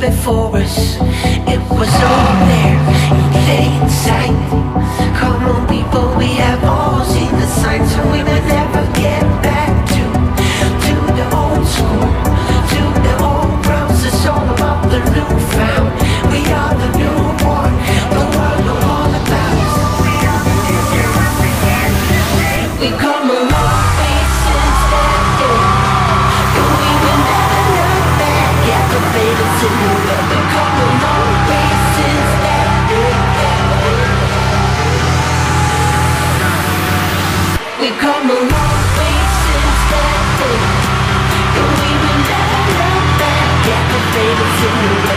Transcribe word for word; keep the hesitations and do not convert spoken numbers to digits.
before us. It was all there in plain sight. Come on people, we have all seen the signs, and we will never get back to to the old school, to the old grounds. It's all about the newfound. We are the newborn, the world of all about. We are the newborn. We come a long way since that day, and we will never look back at the faded silhouette. We come a long way since that day. We come a long way since that day, and we will never look back at the faded silhouette.